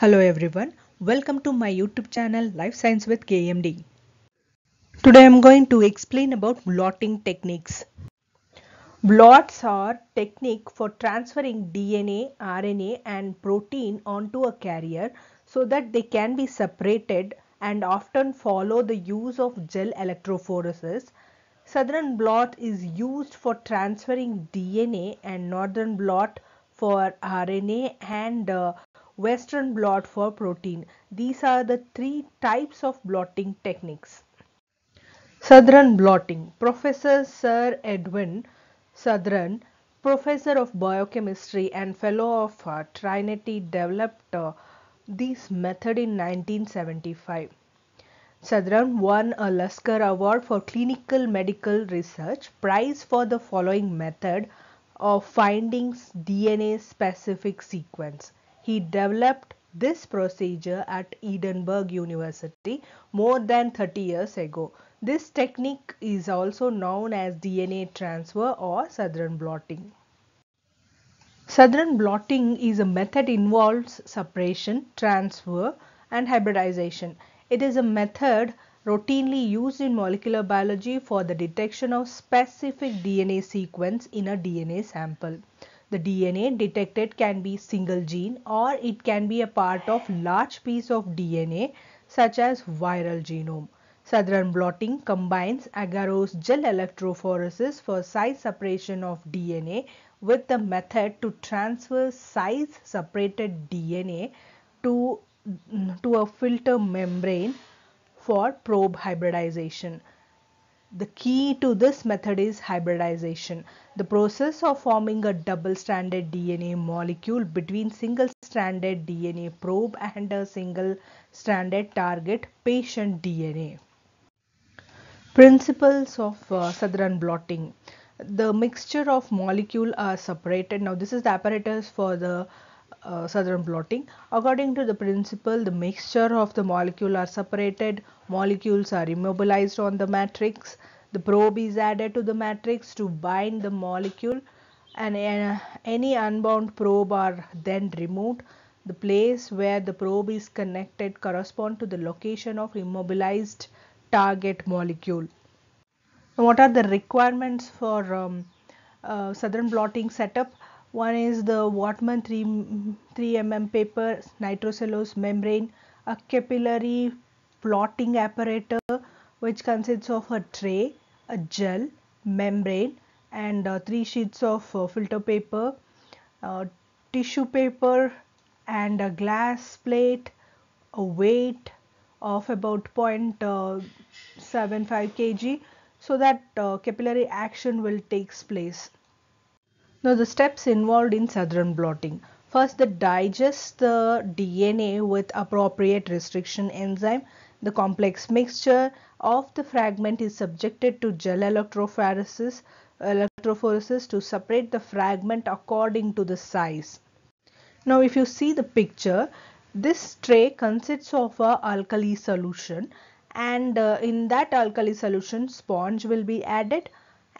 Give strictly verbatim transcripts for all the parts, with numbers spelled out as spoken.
Hello everyone, welcome to my YouTube channel Life Science with K M D. Today I am going to explain about blotting techniques. Blots are technique for transferring D N A, R N A and protein onto a carrier so that they can be separated and often follow the use of gel electrophoresis. Southern blot is used for transferring D N A and northern blot for R N A and uh, Western blot for protein. These are the three types of blotting techniques. Southern blotting. Professor Sir Edwin Southern, professor of biochemistry and fellow of uh, Trinity, developed uh, this method in nineteen seventy-five. Southern won a Lasker Award for clinical medical research prize for the following method of finding D N A specific sequence. He developed this procedure at Edinburgh University more than thirty years ago. This technique is also known as D N A transfer or Southern blotting. Southern blotting is a method involves separation, transfer and hybridization. It is a method routinely used in molecular biology for the detection of specific D N A sequence in a D N A sample. The D N A detected can be single gene or it can be a part of large piece of D N A such as viral genome. Southern blotting combines agarose gel electrophoresis for size separation of D N A with the method to transfer size separated D N A to, to a filter membrane for probe hybridization. The key to this method is hybridization. The process of forming a double-stranded D N A molecule between single-stranded D N A probe and a single-stranded target patient D N A. Principles of uh, Southern blotting. The mixture of molecule are separated. Now this is the apparatus for the uh, Southern blotting. According to the principle, the mixture of the molecule are separated. Molecules are immobilized on the matrix. The probe is added to the matrix to bind the molecule, and uh, any unbound probe are then removed. The place where the probe is connected corresponds to the location of immobilized target molecule. Now, what are the requirements for um, uh, Southern blotting setup? One is the Whatman three millimeter paper, nitrocellulose membrane, a capillary blotting apparatus which consists of a tray, a gel, membrane and uh, three sheets of uh, filter paper, uh, tissue paper and a glass plate, a weight of about zero point seven five kilograms so that uh, capillary action will take place. Now the steps involved in Southern blotting. First, the digest the D N A with appropriate restriction enzyme. The complex mixture of the fragment is subjected to gel electrophoresis, electrophoresis to separate the fragment according to the size. Now if you see the picture, this tray consists of a alkali solution, and uh, in that alkali solution sponge will be added,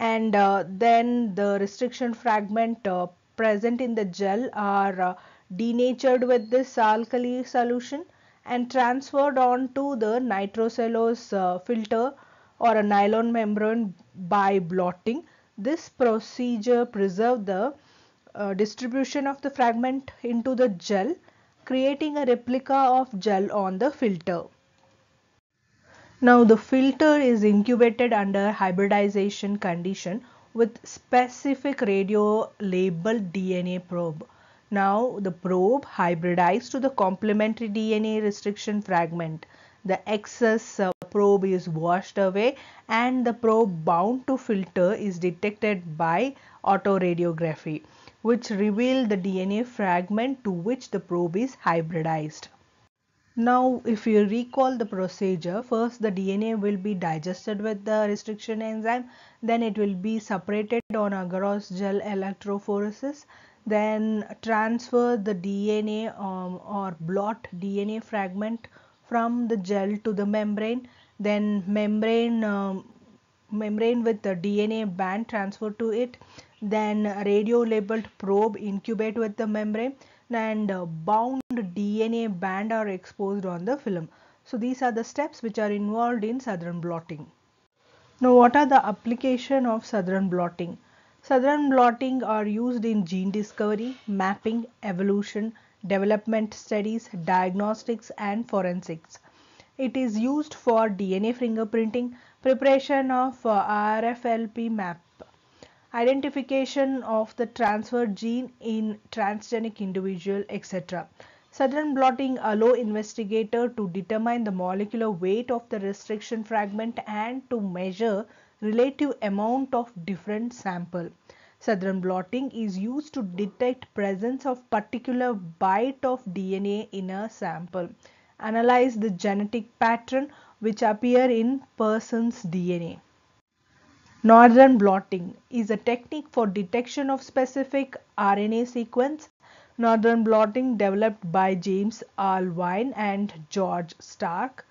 and uh, then the restriction fragment uh, present in the gel are uh, denatured with this alkali solution and transferred onto the nitrocellulose uh, filter or a nylon membrane by blotting. This procedure preserves the uh, distribution of the fragment into the gel, creating a replica of gel on the filter. Now the filter is incubated under hybridization condition with specific radio labeled D N A probe. Now the probe hybridized to the complementary D N A restriction fragment. The excess uh, probe is washed away and the probe bound to filter is detected by autoradiography, which reveals the D N A fragment to which the probe is hybridized. Now if you recall the procedure, first the D N A will be digested with the restriction enzyme, then it will be separated on agarose gel electrophoresis, then transfer the D N A um, or blot D N A fragment from the gel to the membrane, then membrane um, membrane with the D N A band transfer to it, then radio labeled probe incubate with the membrane, and bound D N A band are exposed on the film. So these are the steps which are involved in Southern blotting. Now what are the application of Southern blotting? Southern blotting are used in gene discovery, mapping, evolution, development studies, diagnostics and forensics. It is used for D N A fingerprinting, preparation of R F L P map, identification of the transferred gene in transgenic individual, et cetera. Southern blotting allow investigator to determine the molecular weight of the restriction fragment and to measure relative amount of different sample. Southern blotting is used to detect presence of particular bite of D N A in a sample. Analyze the genetic pattern which appear in person's D N A. Northern blotting is a technique for detection of specific R N A sequence. Northern blotting developed by James Alwine and George Stark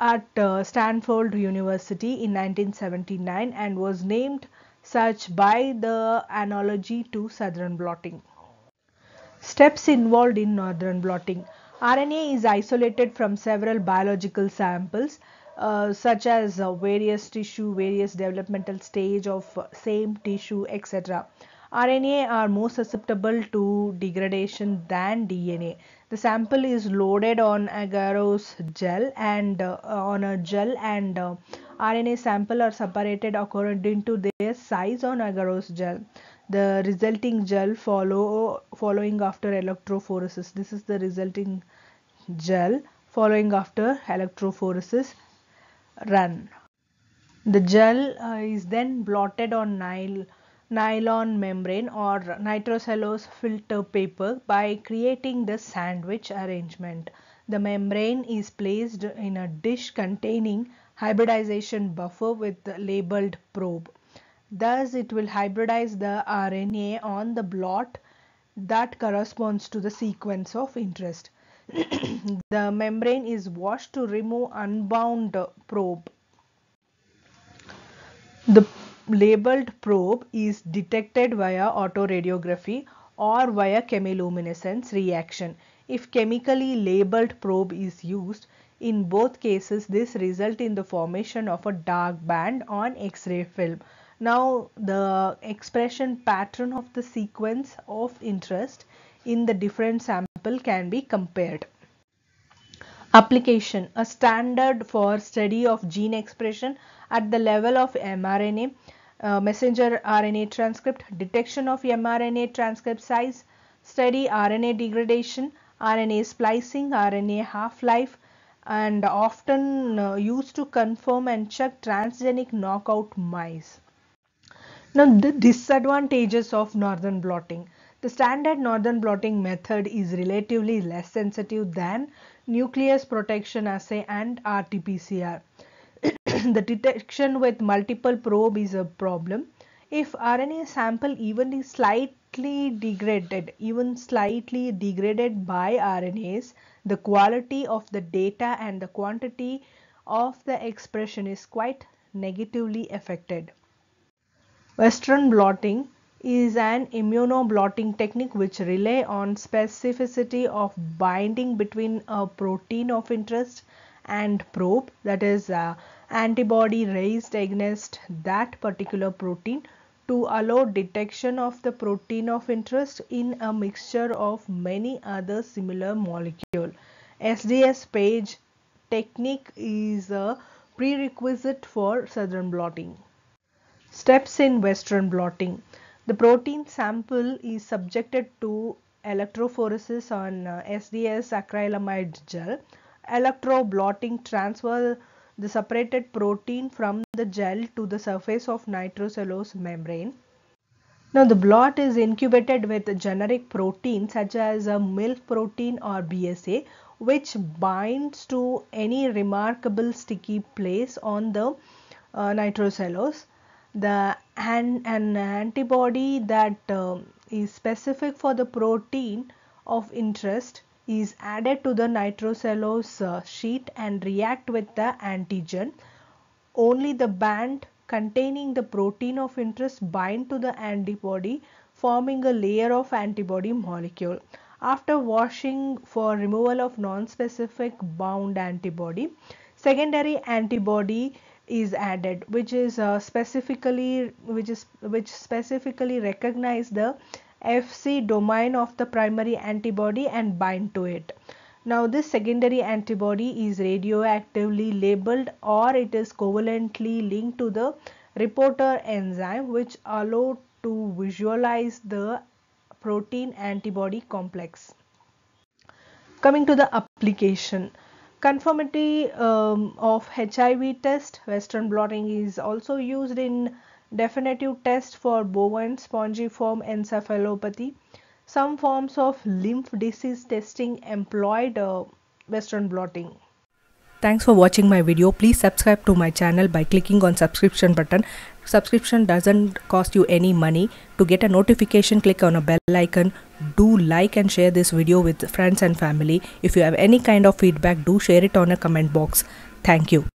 at uh, Stanford University in nineteen seventy-nine and was named such by the analogy to Southern blotting. Steps involved in Northern blotting. R N A is isolated from several biological samples uh, such as uh, various tissue, various developmental stage of uh, same tissue, et cetera. R N A are more susceptible to degradation than D N A. The sample is loaded on agarose gel and uh, on a gel and uh, R N A sample are separated according to their size on agarose gel. The resulting gel follow following after electrophoresis. This is the resulting gel following after electrophoresis run. The gel uh, is then blotted on nil, nylon membrane or nitrocellulose filter paper by creating the sandwich arrangement. The membrane is placed in a dish containing hybridization buffer with the labeled probe. Thus, it will hybridize the R N A on the blot that corresponds to the sequence of interest. The membrane is washed to remove unbound probe. The labeled probe is detected via autoradiography or via chemiluminescence reaction. If chemically labeled probe is used, in both cases this results in the formation of a dark band on X-ray film. Now the expression pattern of the sequence of interest in the different sample can be compared. Application: a standard for study of gene expression at the level of mRNA, uh, messenger R N A transcript, detection of mRNA transcript size, study R N A degradation, R N A splicing, R N A half-life, and often uh, used to confirm and check transgenic knockout mice. Now, the disadvantages of northern blotting. The standard northern blotting method is relatively less sensitive than nucleus protection assay and R T P C R. The detection with multiple probe is a problem. If R N A sample even is slightly degraded, even slightly degraded by R N As, the quality of the data and the quantity of the expression is quite negatively affected. Western blotting is an immunoblotting technique which rely on specificity of binding between a protein of interest and probe, that is uh, antibody raised against that particular protein to allow detection of the protein of interest in a mixture of many other similar molecule. S D S page technique is a prerequisite for Southern blotting. Steps in Western blotting. The protein sample is subjected to electrophoresis on uh, S D S acrylamide gel. Electroblotting transfer the separated protein from the gel to the surface of nitrocellulose membrane. Now the blot is incubated with generic protein such as a milk protein or B S A, which binds to any remarkable sticky place on the uh, nitrocellulose. The an, an antibody that uh, is specific for the protein of interest is added to the nitrocellulose uh, sheet and react with the antigen. Only the band containing the protein of interest bind to the antibody forming a layer of antibody molecule. After washing for removal of non-specific bound antibody, secondary antibody is added, which is uh, specifically which is which specifically recognize the F C domain of the primary antibody and bind to it. Now this secondary antibody is radioactively labeled, or it is covalently linked to the reporter enzyme, which allow to visualize the protein antibody complex. Coming to the application, conformity um, of H I V test, Western blotting is also used in definitive test for bovine spongiform encephalopathy. Some forms of lymph disease testing employed uh, Western blotting. Thanks for watching my video. Please subscribe to my channel by clicking on subscription button. Subscription doesn't cost you any money. To get a notification, click on a bell icon. Do like and share this video with friends and family. If you have any kind of feedback, do share it on a comment box. Thank you.